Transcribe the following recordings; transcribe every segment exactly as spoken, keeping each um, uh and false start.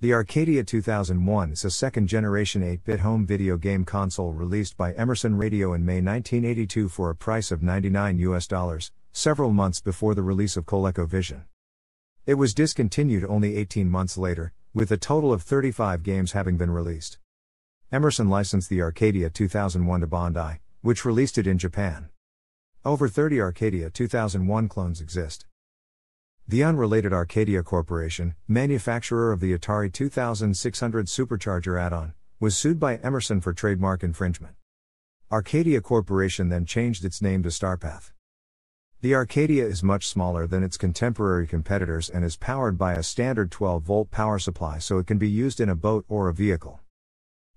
The Arcadia two thousand one is a second-generation eight-bit home video game console released by Emerson Radio in May nineteen eighty-two for a price of ninety-nine U S dollars, several months before the release of ColecoVision. It was discontinued only eighteen months later, with a total of thirty-five games having been released. Emerson licensed the Arcadia two thousand one to Bandai, which released it in Japan. Over thirty Arcadia two thousand one clones exist. The unrelated Arcadia Corporation, manufacturer of the Atari twenty-six hundred Supercharger add-on, was sued by Emerson for trademark infringement. Arcadia Corporation then changed its name to Starpath. The Arcadia is much smaller than its contemporary competitors and is powered by a standard twelve-volt power supply, so it can be used in a boat or a vehicle.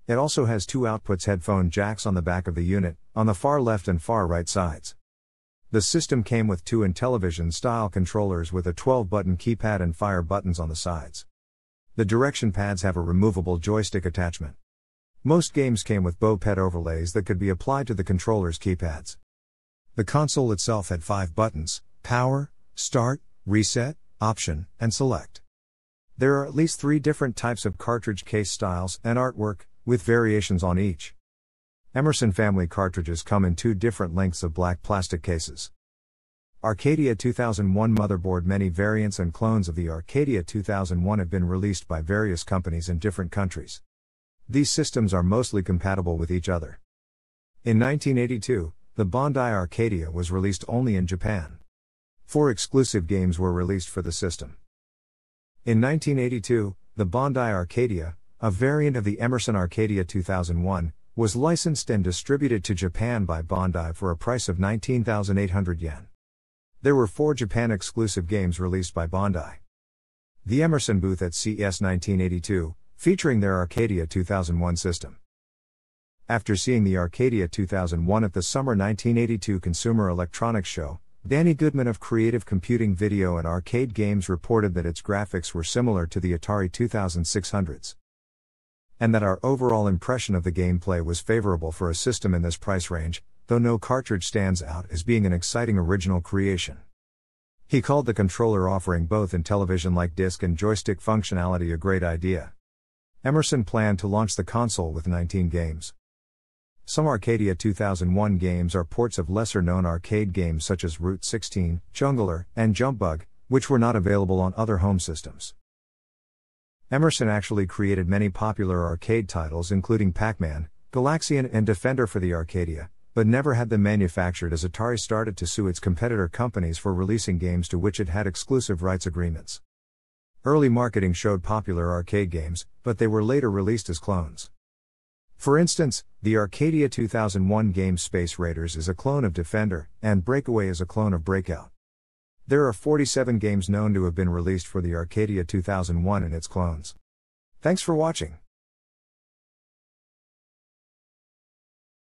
It also has two outputs headphone jacks on the back of the unit, on the far left and far right sides. The system came with two Intellivision-style controllers with a twelve-button keypad and fire buttons on the sides. The direction pads have a removable joystick attachment. Most games came with BoPET overlays that could be applied to the controller's keypads. The console itself had five buttons: power, start, reset, option, and select. There are at least three different types of cartridge case styles and artwork, with variations on each. Emerson family cartridges come in two different lengths of black plastic cases. Arcadia two thousand one motherboard. Many variants and clones of the Arcadia two thousand one have been released by various companies in different countries. These systems are mostly compatible with each other. In nineteen eighty-two, the Bondi Arcadia was released only in Japan. Four exclusive games were released for the system. In nineteen eighty-two, the Bondi Arcadia, a variant of the Emerson Arcadia two thousand one, was licensed and distributed to Japan by Bandai for a price of nineteen thousand eight hundred yen. There were four Japan-exclusive games released by Bandai. The Emerson booth at C E S nineteen eighty-two, featuring their Arcadia two thousand one system. After seeing the Arcadia two thousand one at the Summer nineteen eighty-two Consumer Electronics Show, Danny Goodman of Creative Computing Video and Arcade Games reported that its graphics were similar to the Atari twenty-six hundreds. And that our overall impression of the gameplay was favorable for a system in this price range, though no cartridge stands out as being an exciting original creation. He called the controller offering both Intellivision-like disc and joystick functionality a great idea. Emerson planned to launch the console with nineteen games. Some Arcadia two thousand one games are ports of lesser-known arcade games such as Route sixteen, Jungler, and Jumpbug, which were not available on other home systems. Emerson actually created many popular arcade titles including Pac-Man, Galaxian and Defender for the Arcadia, but never had them manufactured as Atari started to sue its competitor companies for releasing games to which it had exclusive rights agreements. Early marketing showed popular arcade games, but they were later released as clones. For instance, the Arcadia two thousand one game Space Raiders is a clone of Defender, and Breakaway is a clone of Breakout. There are forty-seven games known to have been released for the Arcadia two thousand one and its clones. Thanks for watching.